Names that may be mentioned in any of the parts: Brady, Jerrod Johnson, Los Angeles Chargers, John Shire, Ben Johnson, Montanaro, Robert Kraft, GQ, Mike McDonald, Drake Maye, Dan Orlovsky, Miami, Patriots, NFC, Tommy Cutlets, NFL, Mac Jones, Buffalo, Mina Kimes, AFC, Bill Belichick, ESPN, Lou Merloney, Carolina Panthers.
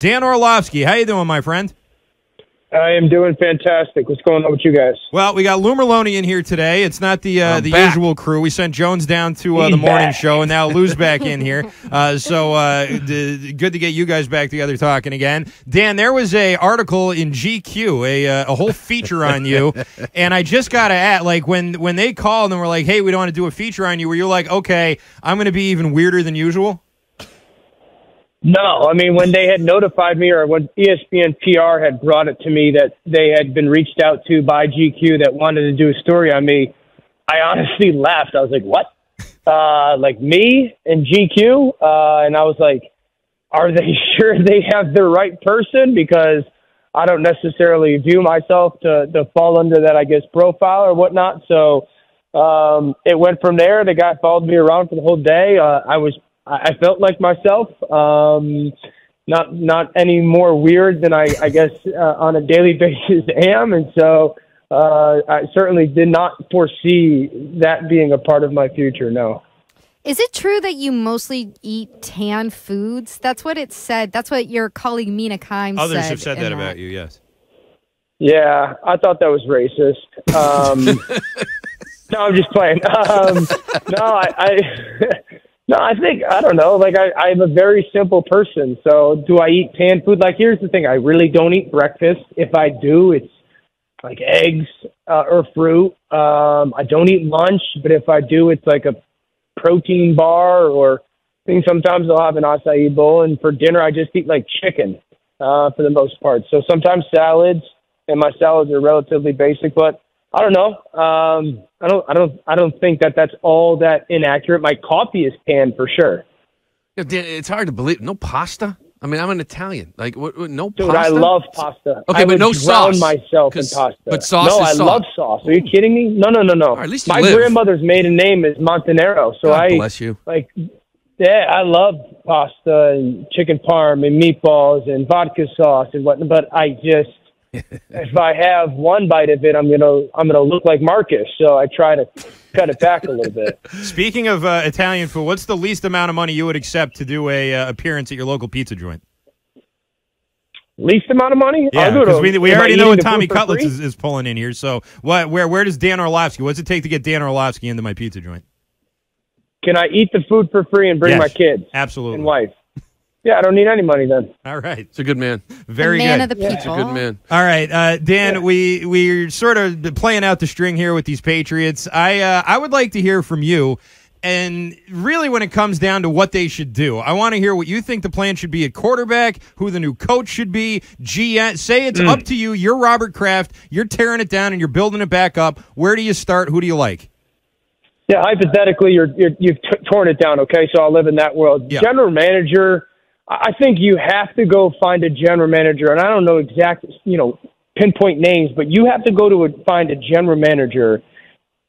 Dan Orlovsky, how you doing, my friend? I am doing fantastic. What's going on with you guys? Well, we got Lou Merloney in here today. It's not the usual crew. We sent Jones down to the morning show, and now Lou's back in here. Good to get you guys back together talking again. Dan, there was a article in GQ, a whole feature on you, and I just got to add, like, when they called and were like, hey, we don't want to do a feature on you, were you like, okay, I'm going to be even weirder than usual? No, I mean, when they had notified me, or when ESPN PR had brought it to me that they had been reached out to by GQ that wanted to do a story on me, I honestly laughed. I was like, what? Like, me and GQ? And I was like, are they sure they have the right person? Because I don't necessarily view myself to fall under that, I guess, profile or whatnot. So it went from there. The guy followed me around for the whole day. I felt like myself, not any more weird than I guess on a daily basis am. And so I certainly did not foresee that being a part of my future, no. Is it true that you mostly eat tan foods? That's what it said. That's what your colleague Mina Kimes said. Others have said that about you, yes. Yeah, I thought that was racist. No, I'm just playing. No, I think, I don't know, like I'm a very simple person, so do I eat tan food? Like, here's the thing, I really don't eat breakfast. If I do, it's like eggs or fruit. I don't eat lunch, but if I do, it's like a protein bar, or I think sometimes I'll have an acai bowl, and for dinner I just eat like chicken for the most part. So sometimes salads, and my salads are relatively basic, but I don't know. I don't think that's all that inaccurate. My coffee is tan for sure. It's hard to believe. No pasta. I mean, I'm an Italian. Like, no pasta. Dude, I love pasta. Okay, but no sauce. I would drown myself in pasta. But sauce. No, I love sauce. Are you kidding me? No. Or at least you live. My grandmother's maiden name is Montanaro, so God bless you. Like, yeah, I love pasta and chicken parm and meatballs and vodka sauce and whatnot. But I just. If I have one bite of it, I'm gonna look like Marcus. So I try to cut it back a little bit. Speaking of Italian food, what's the least amount of money you would accept to do a appearance at your local pizza joint? Least amount of money? Yeah, because we already know what Tommy Cutlets is pulling in here. So where does Dan Orlovsky? What's it take to get Dan Orlovsky into my pizza joint? Can I eat the food for free and bring my kids, absolutely, and wife? Yeah, I don't need any money then. All right. It's a good man. Very good. Man of the people. It's a good man. All right, Dan, we're sort of playing out the string here with these Patriots. I would like to hear from you, and really when it comes down to what they should do. I want to hear what you think the plan should be at quarterback, who the new coach should be, GM. Say it's up to you. You're Robert Kraft. You're tearing it down, and you're building it back up. Where do you start? Who do you like? Yeah, hypothetically, you've torn it down, okay? So I'll live in that world. Yeah. General manager, I think you have to go find a general manager, and I don't know exact, pinpoint names, but you have to go to find a general manager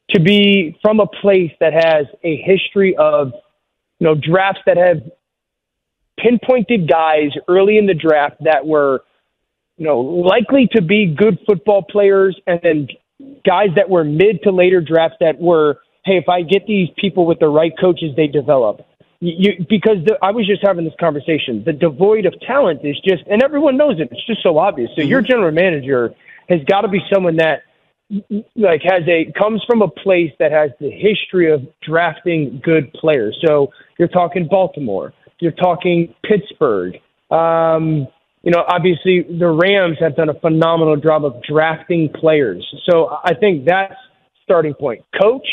to be from a place that has a history of, drafts that have pinpointed guys early in the draft that were, likely to be good football players, and then guys that were mid to later drafts that were, hey, if I get these people with the right coaches, they develop. I was just having this conversation. The devoid of talent is just, and everyone knows it. It's just so obvious. So your general manager has got to be someone that, like, comes from a place that has the history of drafting good players. So you're talking Baltimore. You're talking Pittsburgh. Obviously the Rams have done a phenomenal job of drafting players. So I think that's starting point. Coach.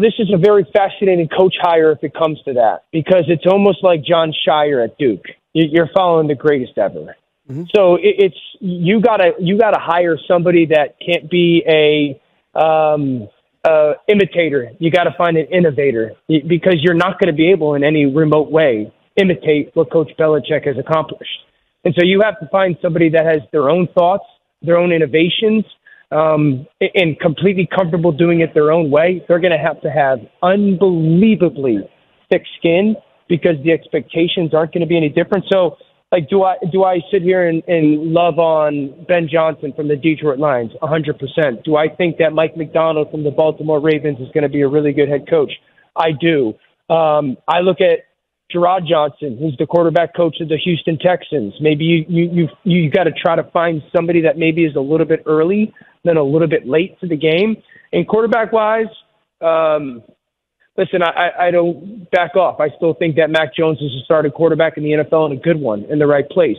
This is a very fascinating coach hire if it comes to that, because it's almost like John Shire at Duke. You're following the greatest ever. Mm-hmm. So it's you gotta hire somebody that can't be a imitator. You got to find an innovator, because you're not going to be able in any remote way imitate what Coach Belichick has accomplished. And so you have to find somebody that has their own thoughts, their own innovations. And completely comfortable doing it their own way. They're going to have unbelievably thick skin, because the expectations aren't going to be any different. So, like, do I sit here and love on Ben Johnson from the Detroit Lions? 100%. Do I think that Mike McDonald from the Baltimore Ravens is going to be a really good head coach? I do. I look at Jerrod Johnson, who's the quarterback coach of the Houston Texans. Maybe you got to try to find somebody that maybe is a little bit early, then a little bit late to the game. And quarterback-wise, listen, I don't back off. I still think that Mac Jones is a starting quarterback in the NFL and a good one in the right place.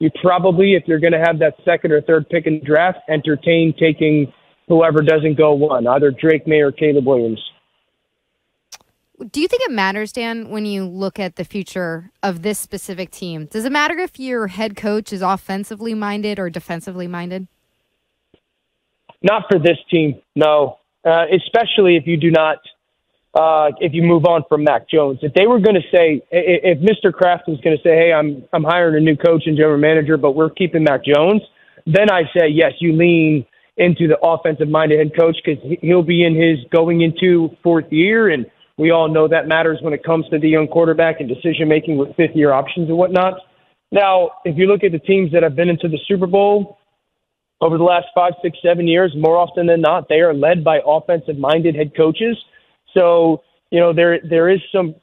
You probably, if you're going to have that second or third pick in the draft, entertain taking whoever doesn't go one, either Drake Maye or Caleb Williams. Do you think it matters, Dan, when you look at the future of this specific team? Does it matter if your head coach is offensively minded or defensively minded? Not for this team, no. Especially if you do not, if you move on from Mac Jones. If they were going to say, if Mr. Kraft was going to say, hey, I'm hiring a new coach and general manager, but we're keeping Mac Jones, then I say, yes, you lean into the offensive-minded head coach because he'll be in his going into fourth year, and we all know that matters when it comes to the young quarterback and decision-making with fifth-year options and whatnot. Now, if you look at the teams that have been into the Super Bowl over the last 5, 6, 7 years, more often than not, they are led by offensive-minded head coaches. So, you know, there is some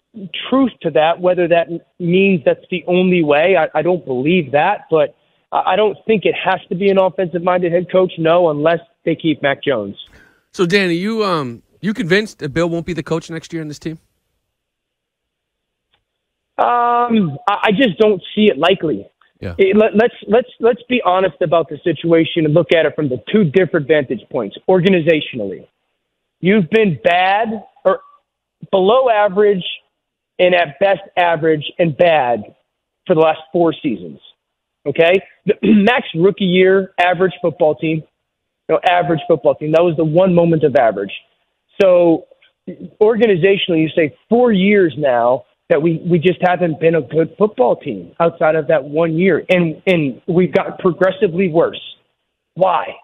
truth to that, whether that means that's the only way. I don't believe that, but I don't think it has to be an offensive-minded head coach, no, unless they keep Mac Jones. So, Danny, you convinced that Bill won't be the coach next year in this team? I just don't see it likely. Yeah. Let's be honest about the situation and look at it from the two different vantage points. Organizationally, you've been bad or below average and at best average and bad for the last 4 seasons. Okay? Mac's rookie year, average football team. That was the one moment of average. So organizationally, you say 4 years now that we just haven't been a good football team outside of that one year. And we've got progressively worse. Why?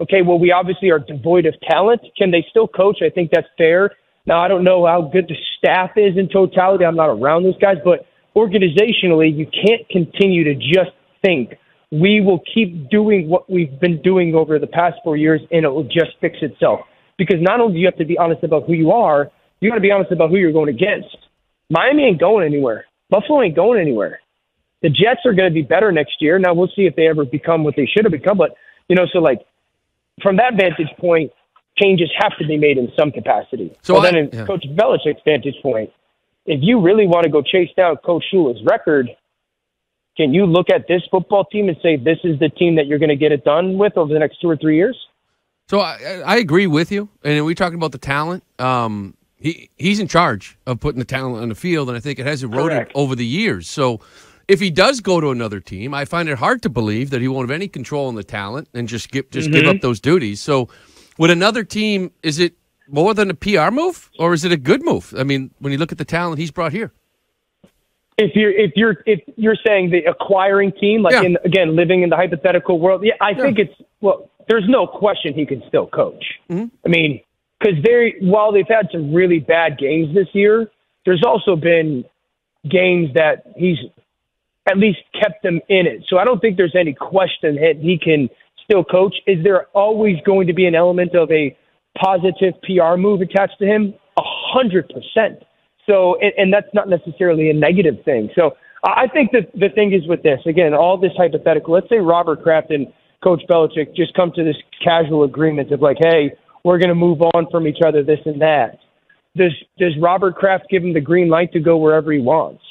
Okay, well, we obviously are devoid of talent. Can they still coach? I think that's fair. Now, I don't know how good the staff is in totality. I'm not around those guys. But organizationally, you can't continue to just think we will keep doing what we've been doing over the past 4 years and it will just fix itself. Because not only do you have to be honest about who you are, you got to be honest about who you're going against. Miami ain't going anywhere. Buffalo ain't going anywhere. The Jets are going to be better next year. Now, we'll see if they ever become what they should have become. But, you know, so, like, from that vantage point, changes have to be made in some capacity. So well, then in Coach Belichick's vantage point, if you really want to go chase down Coach Shula's record, can you look at this football team and say this is the team that you're going to get it done with over the next 2 or 3 years? So I agree with you, and we're talking about the talent. He's in charge of putting the talent on the field, and I think it has eroded over the years. So if he does go to another team, I find it hard to believe that he won't have any control on the talent and just give up those duties. So with another team, is it more than a PR move, or is it a good move? I mean, when you look at the talent he's brought here. If you're saying the acquiring team, like again, living in the hypothetical world, I think it's well. There's no question he can still coach. Mm-hmm. I mean, because while they've had some really bad games this year, there's also been games that he's at least kept them in it. So I don't think there's any question that he can still coach. Is there always going to be an element of a positive PR move attached to him? 100%. So, and that's not necessarily a negative thing. So I think that the thing is with this, again, all this hypothetical, let's say Robert Kraft and Coach Belichick just come to this casual agreement of like, hey, we're going to move on from each other, this and that. Does Robert Kraft give him the green light to go wherever he wants?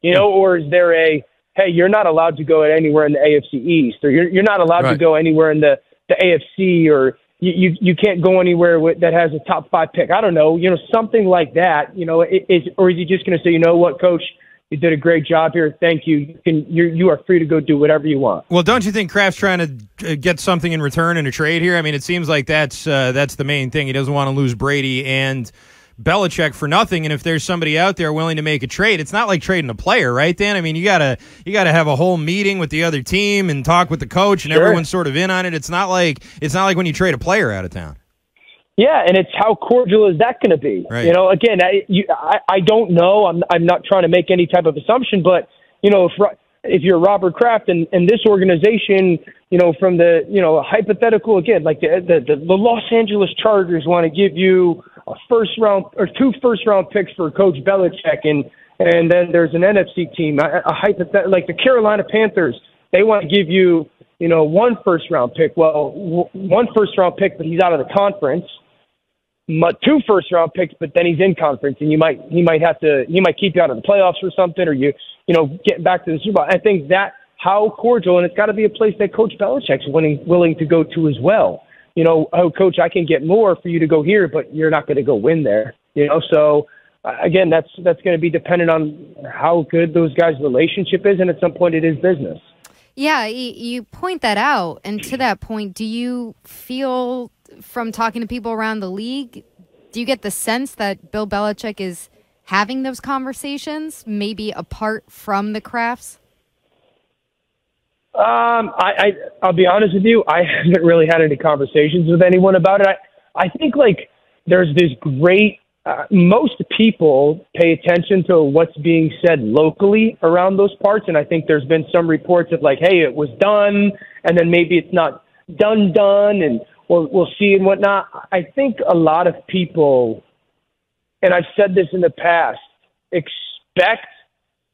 You know, or is there a, hey, you're not allowed to go anywhere in the AFC East, or you're not allowed to go anywhere in the AFC, or you can't go anywhere that has a top 5 pick. I don't know, you know, something like that. You know, or is he just going to say, you know what, Coach, you did a great job here. Thank you. You are free to go do whatever you want. Well, don't you think Kraft's trying to get something in return in a trade here? I mean, it seems like that's the main thing. He doesn't want to lose Brady and Belichick for nothing. And if there's somebody out there willing to make a trade, it's not like trading a player, right, Dan? I mean, you gotta have a whole meeting with the other team and talk with the coach, and everyone's sort of in on it. It's not like when you trade a player out of town. Yeah, and it's how cordial is that going to be? Right. You know, again, I don't know. I'm not trying to make any type of assumption, but you know, if if you're Robert Kraft and this organization, you know, from the, you know, hypothetical again, like the Los Angeles Chargers want to give you a first round or 2 first-round picks for Coach Belichick, and then there's an NFC team, a hypothetical like the Carolina Panthers, they want to give you, you know, 1 first-round pick. Well, 1 first-round pick, but he's out of the conference. 2 first-round picks, but then he's in conference, and he might keep you out of the playoffs or something, or you getting back to the Super Bowl. I think that how cordial, and it's got to be a place that Coach Belichick's willing to go to as well. You know, oh, Coach, I can get more for you to go here, but you're not going to go win there. You know, so again, that's going to be dependent on how good those guys' relationship is, and at some point, it is business. Yeah, you point that out, and to that point, do you feel, from talking to people around the league, do you get the sense that Bill Belichick is having those conversations, maybe apart from the Crafts? I'll be honest with you, I haven't really had any conversations with anyone about it. I think like there's this great, most people pay attention to what's being said locally around those parts, and I think there's been some reports of like, hey, it was done, and then maybe it's not done, and we'll see and whatnot. I think a lot of people, and I've said this in the past, expect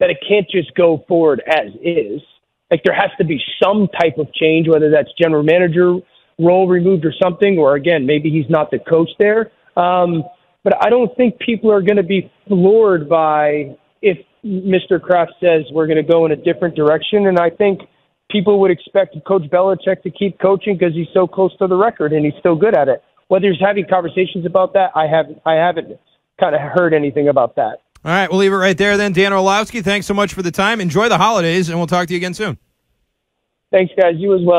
that it can't just go forward as is. Like there has to be some type of change, whether that's general manager role removed or something, or again, maybe he's not the coach there. But I don't think people are going to be floored by if Mr. Kraft says we're going to go in a different direction. And I think people would expect Coach Belichick to keep coaching because he's so close to the record and he's so good at it. Whether he's having conversations about that, I haven't kind of heard anything about that. All right, we'll leave it right there then. Dan Orlovsky, thanks so much for the time. Enjoy the holidays, and we'll talk to you again soon. Thanks, guys. You as well.